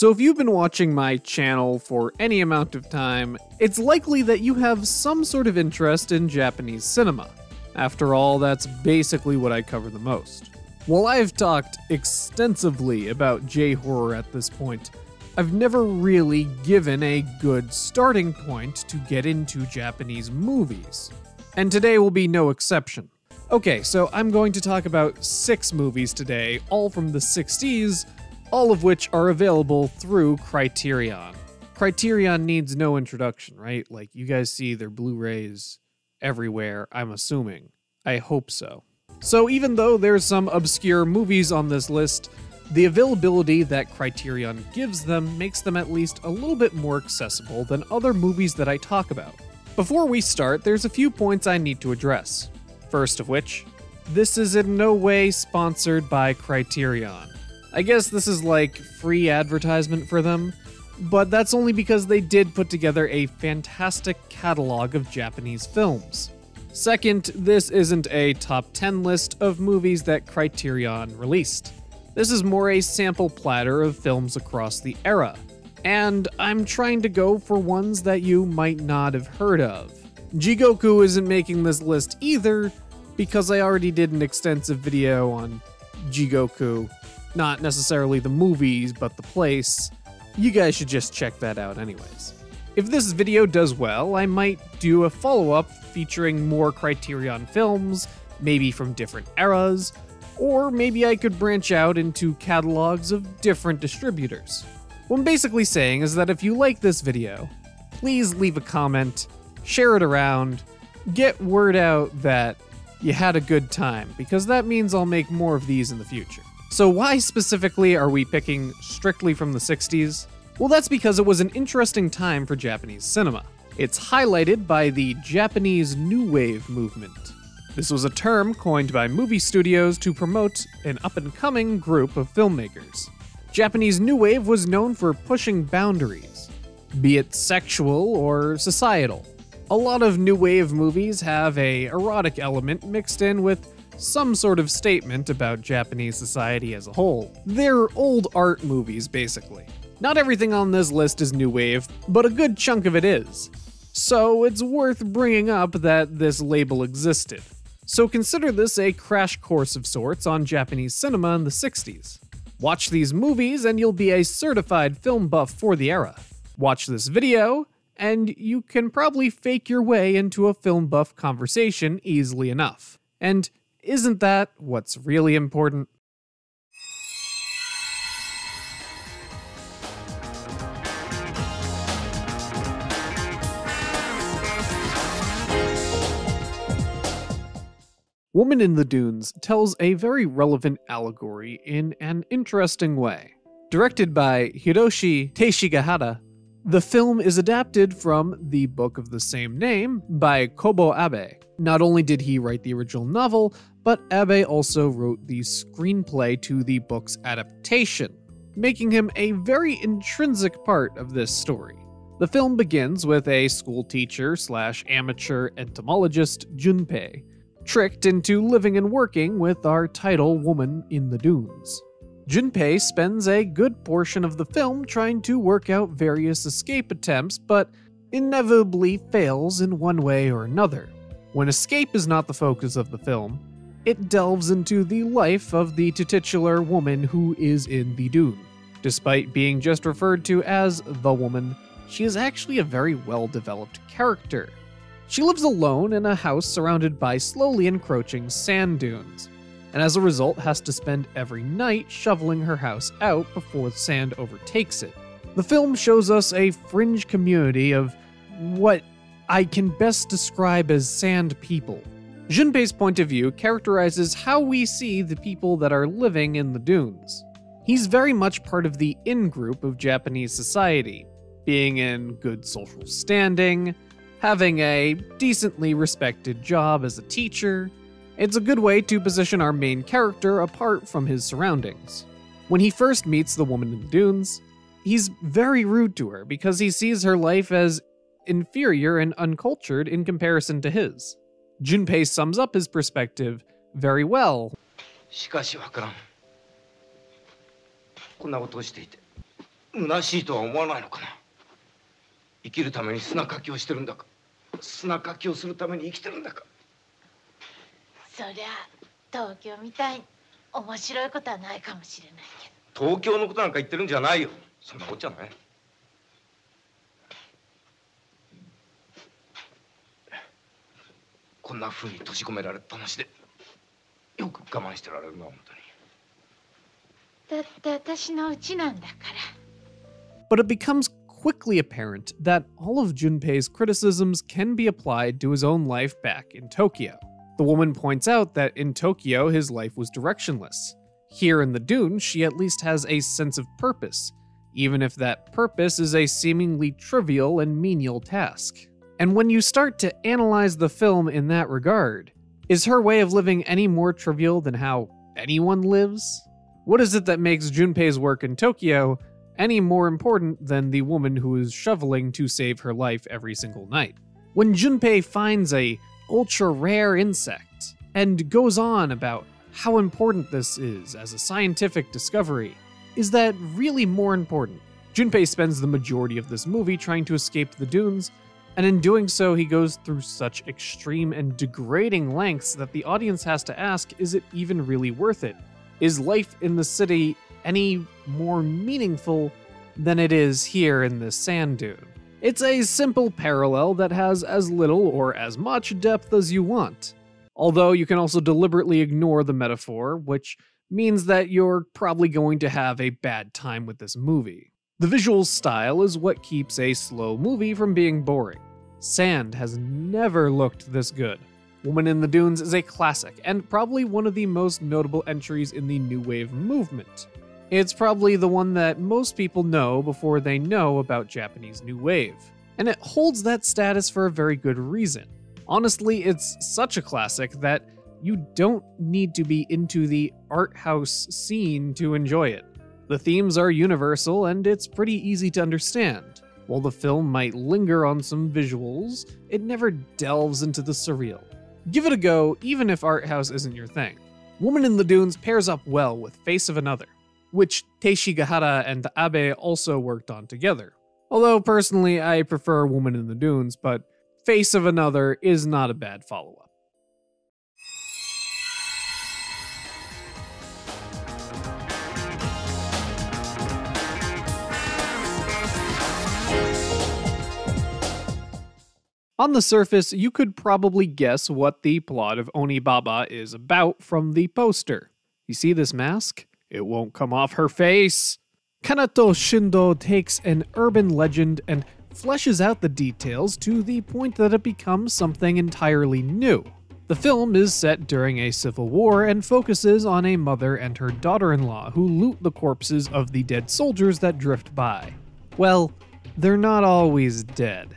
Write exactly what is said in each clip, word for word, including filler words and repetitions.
So if you've been watching my channel for any amount of time, it's likely that you have some sort of interest in Japanese cinema. After all, that's basically what I cover the most. While I've talked extensively about J-horror at this point, I've never really given a good starting point to get into Japanese movies. And today will be no exception. Okay, so I'm going to talk about six movies today, all from the sixties, all of which are available through Criterion. Criterion needs no introduction, right? Like, you guys see their Blu-rays everywhere, I'm assuming. I hope so. So even though there's some obscure movies on this list, the availability that Criterion gives them makes them at least a little bit more accessible than other movies that I talk about. Before we start, there's a few points I need to address. First of which, this is in no way sponsored by Criterion. I guess this is like free advertisement for them, but that's only because they did put together a fantastic catalog of Japanese films. Second, this isn't a top ten list of movies that Criterion released. This is more a sample platter of films across the era, and I'm trying to go for ones that you might not have heard of. Jigoku isn't making this list either, because I already did an extensive video on Jigoku. Not necessarily the movies, but the place. You guys should just check that out anyways. If this video does well, I might do a follow-up featuring more Criterion films, maybe from different eras, or maybe I could branch out into catalogs of different distributors. What I'm basically saying is that if you like this video, please leave a comment, share it around, get word out that you had a good time, because that means I'll make more of these in the future. So why specifically are we picking strictly from the sixties? Well, that's because it was an interesting time for Japanese cinema. It's highlighted by the Japanese New Wave movement. This was a term coined by movie studios to promote an up-and-coming group of filmmakers. Japanese New Wave was known for pushing boundaries, be it sexual or societal. A lot of New Wave movies have a erotic element mixed in with some sort of statement about Japanese society as a whole. They're old art movies, basically. Not everything on this list is New Wave, but a good chunk of it is. So it's worth bringing up that this label existed. So consider this a crash course of sorts on Japanese cinema in the sixties. Watch these movies and you'll be a certified film buff for the era. Watch this video, and you can probably fake your way into a film buff conversation easily enough. And isn't that what's really important? Woman in the Dunes tells a very relevant allegory in an interesting way. Directed by Hiroshi Teshigahara, the film is adapted from the book of the same name by Kobo Abe. Not only did he write the original novel, but Abe also wrote the screenplay to the book's adaptation, making him a very intrinsic part of this story. The film begins with a school teacher slash amateur entomologist Junpei, tricked into living and working with our title Woman in the Dunes. Junpei spends a good portion of the film trying to work out various escape attempts, but inevitably fails in one way or another. When escape is not the focus of the film, it delves into the life of the titular woman who is in the dune. Despite being just referred to as the woman, she is actually a very well-developed character. She lives alone in a house surrounded by slowly encroaching sand dunes, and as a result has to spend every night shoveling her house out before sand overtakes it. The film shows us a fringe community of what I can best describe as sand people. Junpei's point of view characterizes how we see the people that are living in the dunes. He's very much part of the in-group of Japanese society, being in good social standing, having a decently respected job as a teacher. It's a good way to position our main character apart from his surroundings. When he first meets the woman in the dunes, he's very rude to her because he sees her life as inferior and uncultured in comparison to his. Junpei sums up his perspective very well. 虚しいとは思わないのかな。生きるために砂かきをしてるんだか、砂かきをするために生きてるんだか。そりゃ東京みたいに面白いことはないかもしれないけど。東京のことなんか言ってるんじゃないよ。そんなこっちゃない。こんな風に閉じ込められっぱなしでよく我慢してられるな、本当に。だって私の家なんだから。But it becomes quickly apparent that all of Junpei's criticisms can be applied to his own life back in Tokyo. The woman points out that in Tokyo, his life was directionless. Here in the dunes, she at least has a sense of purpose, even if that purpose is a seemingly trivial and menial task. And when you start to analyze the film in that regard, is her way of living any more trivial than how anyone lives? What is it that makes Junpei's work in Tokyo any more important than the woman who is shoveling to save her life every single night? When Junpei finds a ultra-rare insect, and goes on about how important this is as a scientific discovery. Is that really more important? Junpei spends the majority of this movie trying to escape the dunes, and in doing so he goes through such extreme and degrading lengths that the audience has to ask, is it even really worth it? Is life in the city any more meaningful than it is here in this sand dune? It's a simple parallel that has as little or as much depth as you want. Although you can also deliberately ignore the metaphor, which means that you're probably going to have a bad time with this movie. The visual style is what keeps a slow movie from being boring. Sand has never looked this good. Woman in the Dunes is a classic, and probably one of the most notable entries in the New Wave movement. It's probably the one that most people know before they know about Japanese New Wave. And it holds that status for a very good reason. Honestly, it's such a classic that you don't need to be into the art house scene to enjoy it. The themes are universal and it's pretty easy to understand. While the film might linger on some visuals, it never delves into the surreal. Give it a go, even if art house isn't your thing. Woman in the Dunes pairs up well with Face of Another, which Teshigahara and Abe also worked on together. Although personally, I prefer Woman in the Dunes, but Face of Another is not a bad follow-up. On the surface, you could probably guess what the plot of Onibaba is about from the poster. You see this mask? It won't come off her face. Kanato Shindo takes an urban legend and fleshes out the details to the point that it becomes something entirely new. The film is set during a civil war and focuses on a mother and her daughter-in-law who loot the corpses of the dead soldiers that drift by. Well, they're not always dead.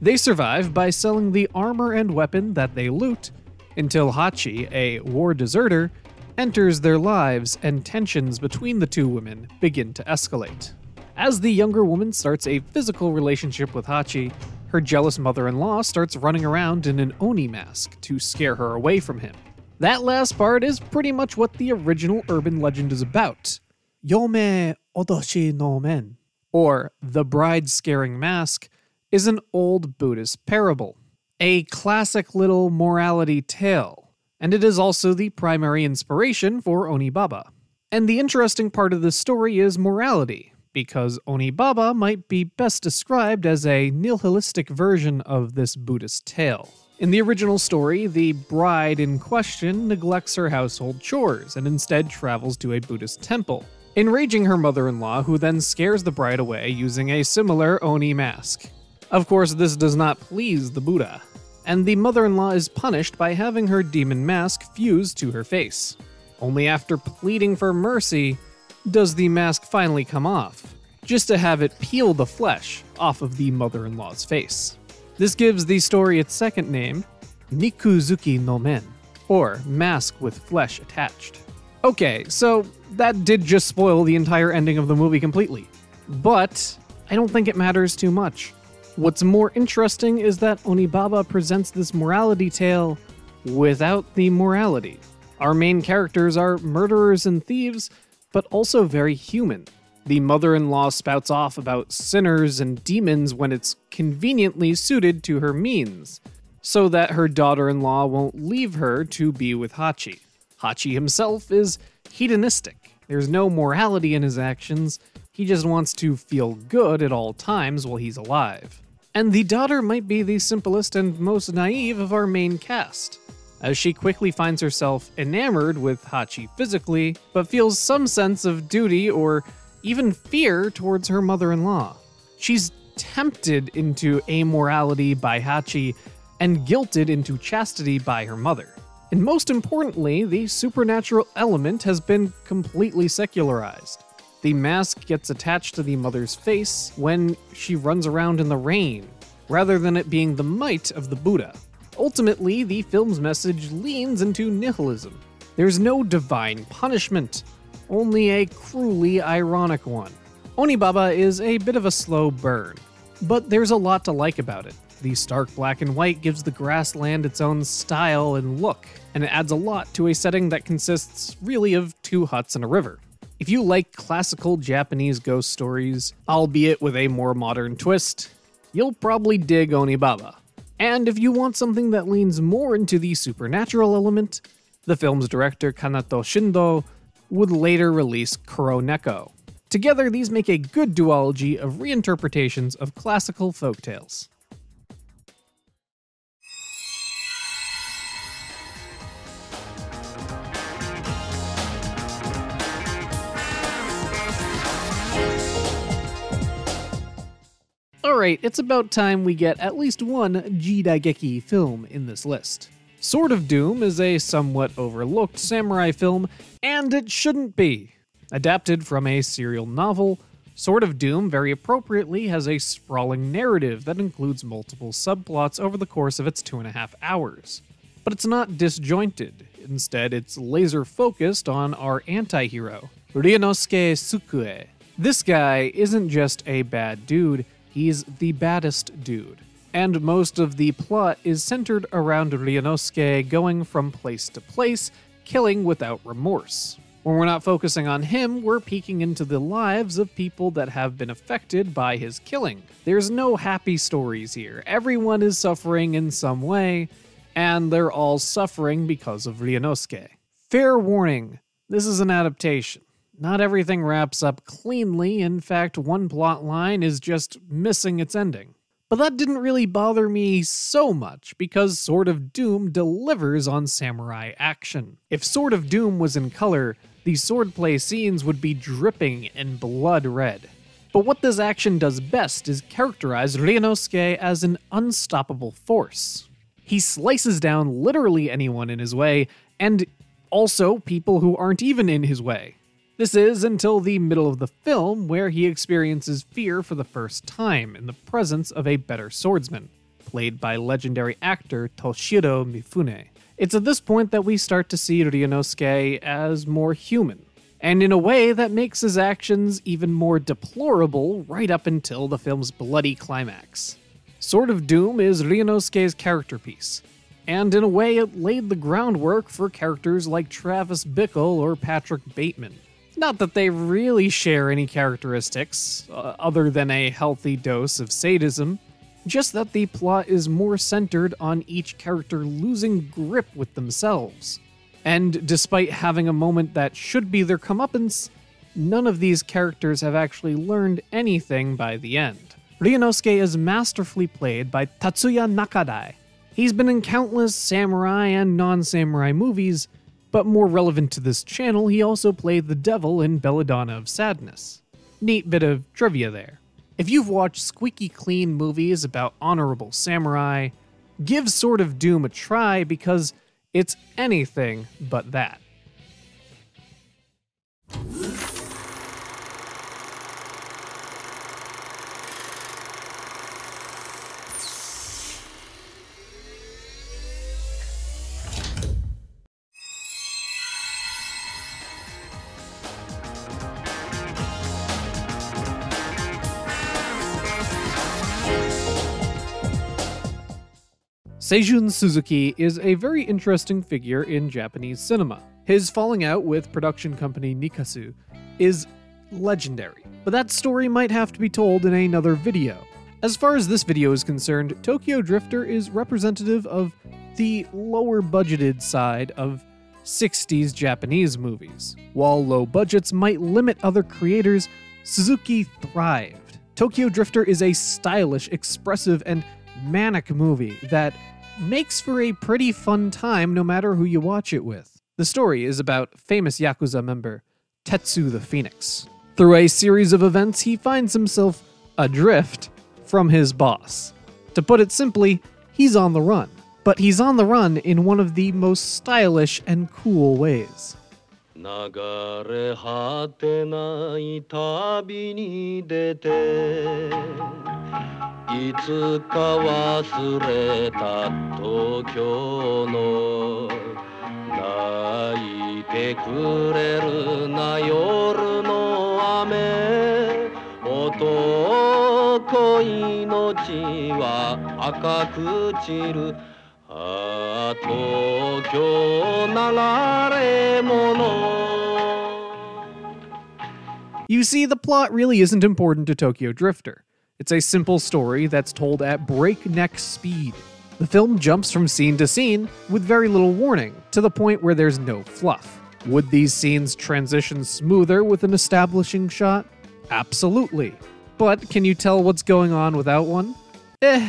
They survive by selling the armor and weapon that they loot, until Hachi, a war deserter, enters their lives and tensions between the two women begin to escalate. As the younger woman starts a physical relationship with Hachi, her jealous mother-in-law starts running around in an Oni mask to scare her away from him. That last part is pretty much what the original urban legend is about. Yome Odoshi no Men, or The Bride Scaring Mask, is an old Buddhist parable, a classic little morality tale, and it is also the primary inspiration for Onibaba. And the interesting part of the story is morality, because Onibaba might be best described as a nihilistic version of this Buddhist tale. In the original story, the bride in question neglects her household chores and instead travels to a Buddhist temple, enraging her mother-in-law, who then scares the bride away using a similar Oni mask. Of course, this does not please the Buddha, and the mother-in-law is punished by having her demon mask fused to her face. Only after pleading for mercy does the mask finally come off, just to have it peel the flesh off of the mother-in-law's face. This gives the story its second name, Nikuzuki no Men, or Mask with Flesh Attached. Okay, so that did just spoil the entire ending of the movie completely, but I don't think it matters too much. What's more interesting is that Onibaba presents this morality tale without the morality. Our main characters are murderers and thieves, but also very human. The mother-in-law spouts off about sinners and demons when it's conveniently suited to her means, so that her daughter-in-law won't leave her to be with Hachi. Hachi himself is hedonistic. There's no morality in his actions, he just wants to feel good at all times while he's alive. And the daughter might be the simplest and most naive of our main cast, as she quickly finds herself enamored with Hachi physically, but feels some sense of duty or even fear towards her mother-in-law. She's tempted into amorality by Hachi and guilted into chastity by her mother. And most importantly, the supernatural element has been completely secularized. The mask gets attached to the mother's face when she runs around in the rain, rather than it being the might of the Buddha. Ultimately, the film's message leans into nihilism. There's no divine punishment, only a cruelly ironic one. Onibaba is a bit of a slow burn, but there's a lot to like about it. The stark black and white gives the grassland its own style and look, and it adds a lot to a setting that consists really of two huts and a river. If you like classical Japanese ghost stories, albeit with a more modern twist, you'll probably dig Onibaba. And if you want something that leans more into the supernatural element, the film's director Kanato Shindo would later release Kuroneko. Together, these make a good duology of reinterpretations of classical folktales. Alright, it's about time we get at least one Jidaigeki film in this list. Sword of Doom is a somewhat overlooked samurai film, and it shouldn't be. Adapted from a serial novel, Sword of Doom very appropriately has a sprawling narrative that includes multiple subplots over the course of its two and a half hours. But it's not disjointed, instead it's laser-focused on our anti-hero, Ryunosuke Tsukue. This guy isn't just a bad dude, he's the baddest dude. And most of the plot is centered around Ryunosuke going from place to place, killing without remorse. When we're not focusing on him, we're peeking into the lives of people that have been affected by his killing. There's no happy stories here. Everyone is suffering in some way, and they're all suffering because of Ryunosuke. Fair warning, this is an adaptation. Not everything wraps up cleanly, in fact one plot line is just missing its ending. But that didn't really bother me so much, because Sword of Doom delivers on samurai action. If Sword of Doom was in color, the swordplay scenes would be dripping in blood red. But what this action does best is characterize Ryunosuke as an unstoppable force. He slices down literally anyone in his way, and also people who aren't even in his way. This is until the middle of the film, where he experiences fear for the first time in the presence of a better swordsman, played by legendary actor Toshiro Mifune. It's at this point that we start to see Ryunosuke as more human, and in a way that makes his actions even more deplorable right up until the film's bloody climax. Sword of Doom is Ryunosuke's character piece, and in a way it laid the groundwork for characters like Travis Bickle or Patrick Bateman. Not that they really share any characteristics, uh, other than a healthy dose of sadism, just that the plot is more centered on each character losing grip with themselves. And despite having a moment that should be their comeuppance, none of these characters have actually learned anything by the end. Ryunosuke is masterfully played by Tatsuya Nakadai. He's been in countless samurai and non-samurai movies, but more relevant to this channel, he also played the devil in Belladonna of Sadness. Neat bit of trivia there. If you've watched squeaky clean movies about honorable samurai, give Sword of Doom a try because it's anything but that. Seijun Suzuki is a very interesting figure in Japanese cinema. His falling out with production company Nikkatsu is legendary, but that story might have to be told in another video. As far as this video is concerned, Tokyo Drifter is representative of the lower-budgeted side of sixties Japanese movies. While low budgets might limit other creators, Suzuki thrived. Tokyo Drifter is a stylish, expressive, and manic movie that makes for a pretty fun time no matter who you watch it with. The story is about famous Yakuza member Tetsu the Phoenix. Through a series of events, he finds himself adrift from his boss. To put it simply, he's on the run. But he's on the run in one of the most stylish and cool ways. You see, the plot really isn't important to Tokyo Drifter. It's a simple story that's told at breakneck speed. The film jumps from scene to scene with very little warning, to the point where there's no fluff. Would these scenes transition smoother with an establishing shot? Absolutely. But can you tell what's going on without one? Eh,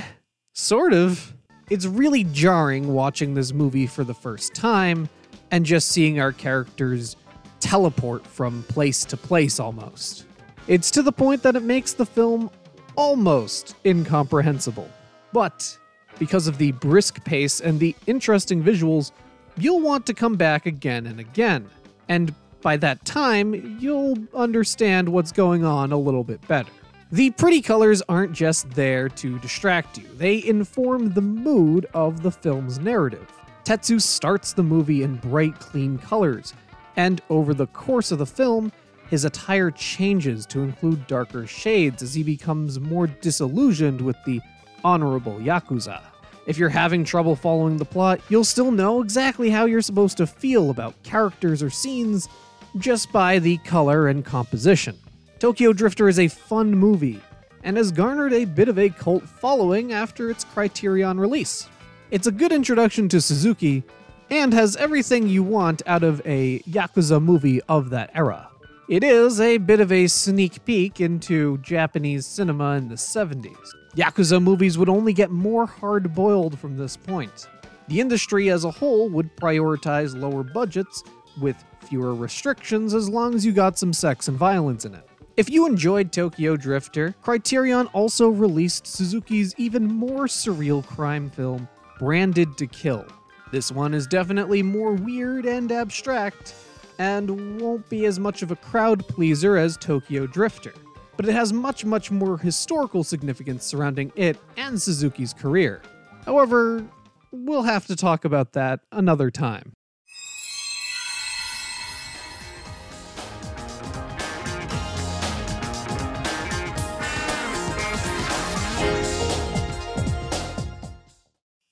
sort of. It's really jarring watching this movie for the first time and just seeing our characters teleport from place to place almost. It's to the point that it makes the film almost incomprehensible. But because of the brisk pace and the interesting visuals, you'll want to come back again and again. And by that time, you'll understand what's going on a little bit better. The pretty colors aren't just there to distract you, they inform the mood of the film's narrative. Tetsu starts the movie in bright, clean colors, and over the course of the film, his attire changes to include darker shades as he becomes more disillusioned with the honorable Yakuza. If you're having trouble following the plot, you'll still know exactly how you're supposed to feel about characters or scenes just by the color and composition. Tokyo Drifter is a fun movie, and has garnered a bit of a cult following after its Criterion release. It's a good introduction to Suzuki, and has everything you want out of a Yakuza movie of that era. It is a bit of a sneak peek into Japanese cinema in the seventies. Yakuza movies would only get more hard-boiled from this point. The industry as a whole would prioritize lower budgets with fewer restrictions as long as you got some sex and violence in it. If you enjoyed Tokyo Drifter, Criterion also released Suzuki's even more surreal crime film, Branded to Kill. This one is definitely more weird and abstract, and won't be as much of a crowd pleaser as Tokyo Drifter, but it has much, much more historical significance surrounding it and Suzuki's career. However, we'll have to talk about that another time.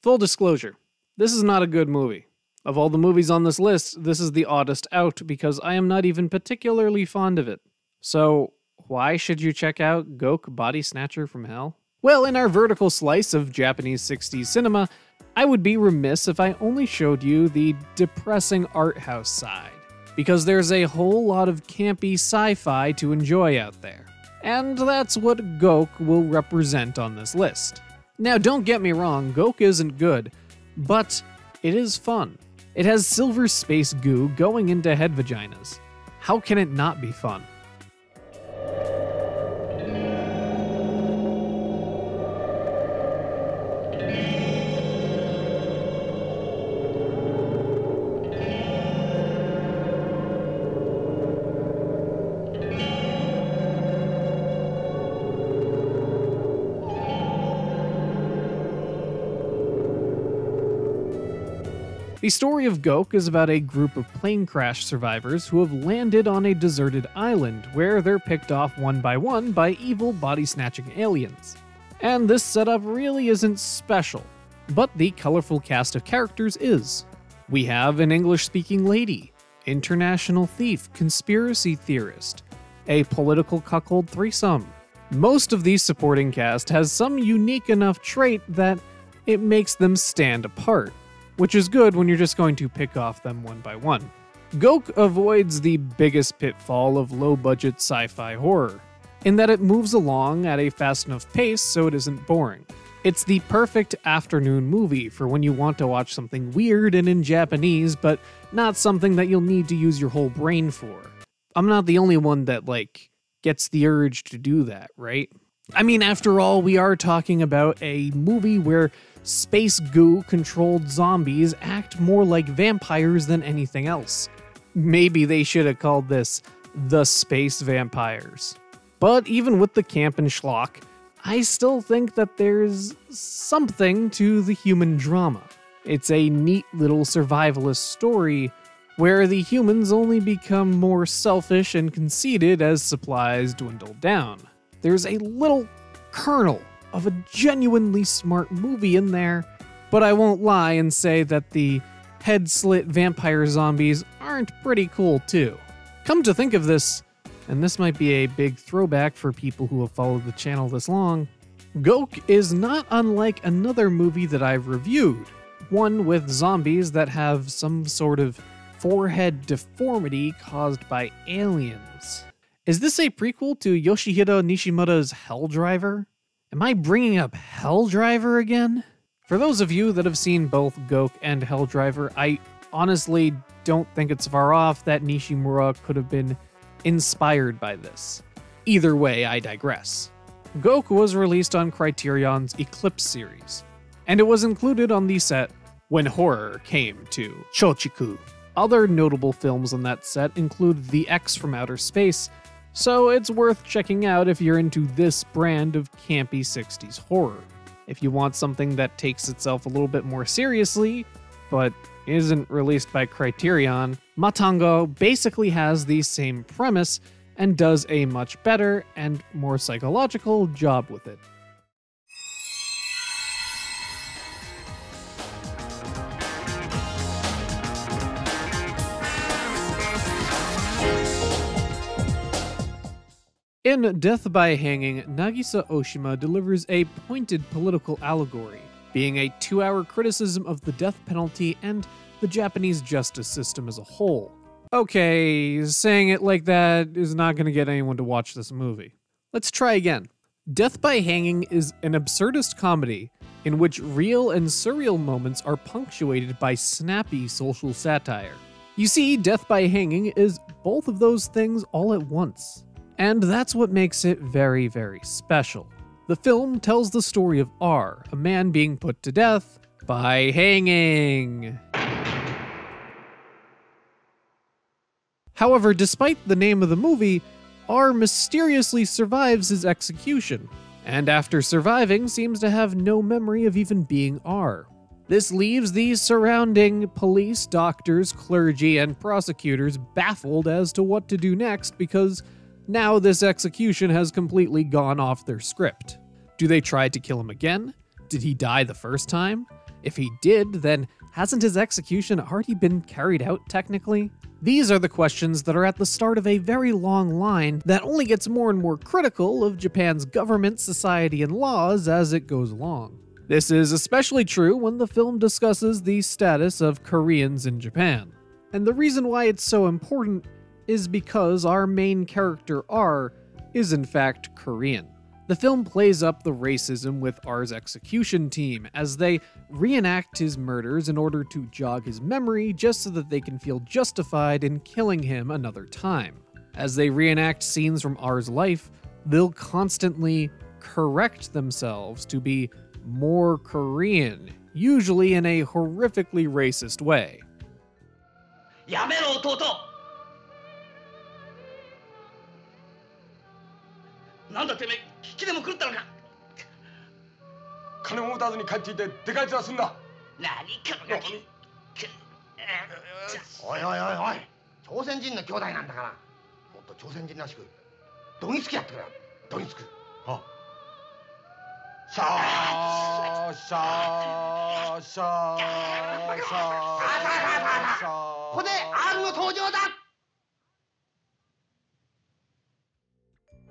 Full disclosure, this is not a good movie. Of all the movies on this list, this is the oddest out because I am not even particularly fond of it. So, why should you check out Goke, Body Snatcher from Hell? Well, in our vertical slice of Japanese sixties cinema, I would be remiss if I only showed you the depressing art house side, because there's a whole lot of campy sci-fi to enjoy out there. And that's what Goke will represent on this list. Now, don't get me wrong, Goke isn't good, but it is fun. It has silver space goo going into head vaginas. How can it not be fun? The story of Goke is about a group of plane crash survivors who have landed on a deserted island where they're picked off one by one by evil body-snatching aliens. And this setup really isn't special. but the colorful cast of characters is. We have an English-speaking lady, international thief, conspiracy theorist, a political cuckold threesome. Most of these supporting cast has some unique enough trait that it makes them stand apart, which is good when you're just going to pick off them one by one. Goke avoids the biggest pitfall of low-budget sci-fi horror, in that it moves along at a fast enough pace so it isn't boring. It's the perfect afternoon movie for when you want to watch something weird and in Japanese, but not something that you'll need to use your whole brain for. I'm not the only one that, like, gets the urge to do that, right? I mean, after all, we are talking about a movie where space goo-controlled zombies act more like vampires than anything else. Maybe they should have called this The Space Vampires. But even with the camp and schlock, I still think that there's something to the human drama. It's a neat little survivalist story where the humans only become more selfish and conceited as supplies dwindle down. There's a little kernel of a genuinely smart movie in there, but I won't lie and say that the head-slit vampire zombies aren't pretty cool too. Come to think of this, and this might be a big throwback for people who have followed the channel this long, Goke is not unlike another movie that I've reviewed, one with zombies that have some sort of forehead deformity caused by aliens. Is this a prequel to Yoshihiro Nishimura's Hell Driver? Am I bringing up Hell Driver again? For those of you that have seen both Goke and Hell Driver, I honestly don't think it's far off that Nishimura could have been inspired by this. Either way, I digress. Goke was released on Criterion's Eclipse series, and it was included on the set When Horror Came to Chochiku. Other notable films on that set include The X from Outer Space, so it's worth checking out if you're into this brand of campy sixties horror. If you want something that takes itself a little bit more seriously, but isn't released by Criterion, Matango basically has the same premise and does a much better and more psychological job with it. In Death by Hanging, Nagisa Oshima delivers a pointed political allegory, being a two-hour criticism of the death penalty and the Japanese justice system as a whole. Okay, saying it like that is not going to get anyone to watch this movie. Let's try again. Death by Hanging is an absurdist comedy in which real and surreal moments are punctuated by snappy social satire. You see, Death by Hanging is both of those things all at once. And that's what makes it very, very special. The film tells the story of R, a man being put to death by hanging. However, despite the name of the movie, R mysteriously survives his execution, and after surviving seems to have no memory of even being R. This leaves the surrounding police, doctors, clergy, and prosecutors baffled as to what to do next because now this execution has completely gone off their script. Do they try to kill him again? Did he die the first time? If he did, then hasn't his execution already been carried out technically? These are the questions that are at the start of a very long line that only gets more and more critical of Japan's government, society, and laws as it goes along. This is especially true when the film discusses the status of Koreans in Japan. And the reason why it's so important is because our main character R is in fact Korean. The film plays up the racism with R's execution team as they reenact his murders in order to jog his memory just so that they can feel justified in killing him another time. As they reenact scenes from R's life, they'll constantly correct themselves to be more Korean, usually in a horrifically racist way. Yamero, Toto! ここで R の登場だ。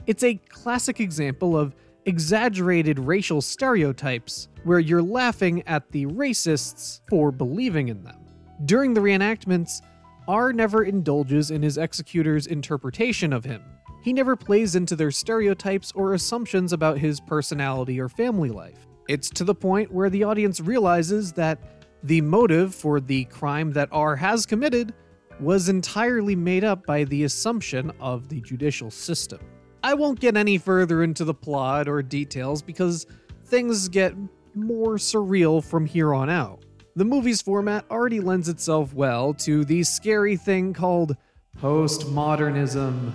It's a classic example of exaggerated racial stereotypes where you're laughing at the racists for believing in them. During the reenactments, R never indulges in his executor's interpretation of him. He never plays into their stereotypes or assumptions about his personality or family life. It's to the point where the audience realizes that the motive for the crime that R has committed was entirely made up by the assumption of the judicial system. I won't get any further into the plot or details because things get more surreal from here on out. The movie's format already lends itself well to the scary thing called postmodernism.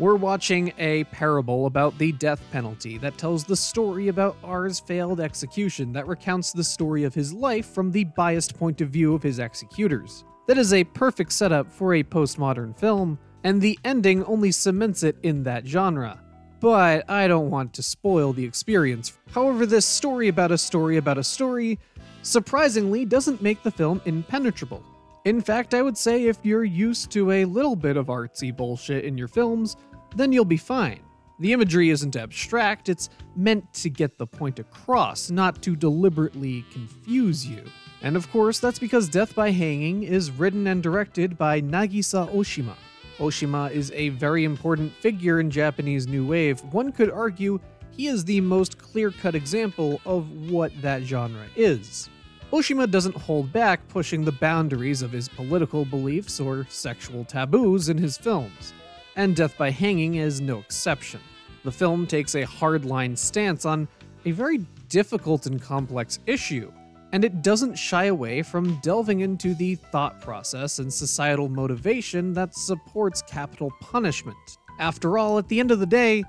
We're watching a parable about the death penalty that tells the story about R's failed execution that recounts the story of his life from the biased point of view of his executors. That is a perfect setup for a postmodern film, and the ending only cements it in that genre. But I don't want to spoil the experience. However, this story about a story about a story surprisingly doesn't make the film impenetrable. In fact, I would say if you're used to a little bit of artsy bullshit in your films, then you'll be fine. The imagery isn't abstract, it's meant to get the point across, not to deliberately confuse you. And of course, that's because Death by Hanging is written and directed by Nagisa Oshima. Oshima is a very important figure in Japanese New Wave. One could argue he is the most clear-cut example of what that genre is. Oshima doesn't hold back pushing the boundaries of his political beliefs or sexual taboos in his films, and Death by Hanging is no exception. The film takes a hardline stance on a very difficult and complex issue, and it doesn't shy away from delving into the thought process and societal motivation that supports capital punishment. After all, at the end of the day,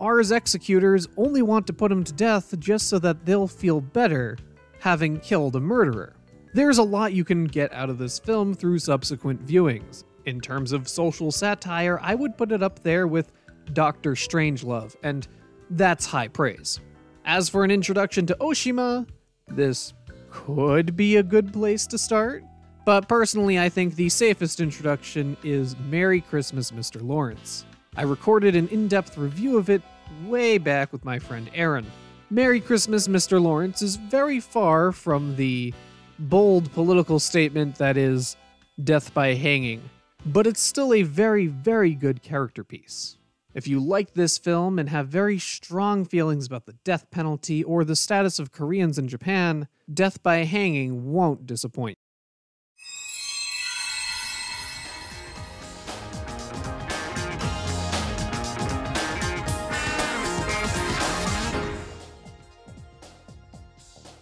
R's executors only want to put him to death just so that they'll feel better having killed a murderer. There's a lot you can get out of this film through subsequent viewings. In terms of social satire, I would put it up there with Doctor Strangelove, and that's high praise. As for an introduction to Oshima, this could be a good place to start, but personally I think the safest introduction is Merry Christmas, Mister Lawrence. I recorded an in-depth review of it way back with my friend Aaron. Merry Christmas, Mister Lawrence is very far from the bold political statement that is Death by Hanging, but it's still a very, very good character piece. If you like this film and have very strong feelings about the death penalty or the status of Koreans in Japan, Death by Hanging won't disappoint.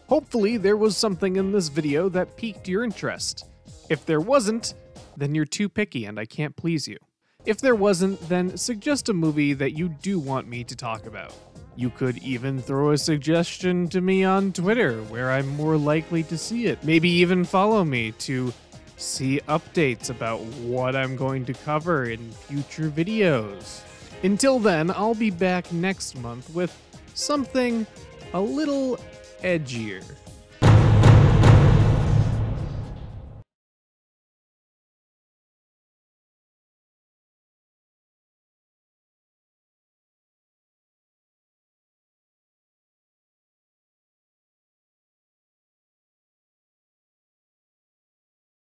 Hopefully there was something in this video that piqued your interest. If there wasn't, then you're too picky and I can't please you. If there wasn't, then suggest a movie that you do want me to talk about. You could even throw a suggestion to me on Twitter, where I'm more likely to see it. Maybe even follow me to see updates about what I'm going to cover in future videos. Until then, I'll be back next month with something a little edgier.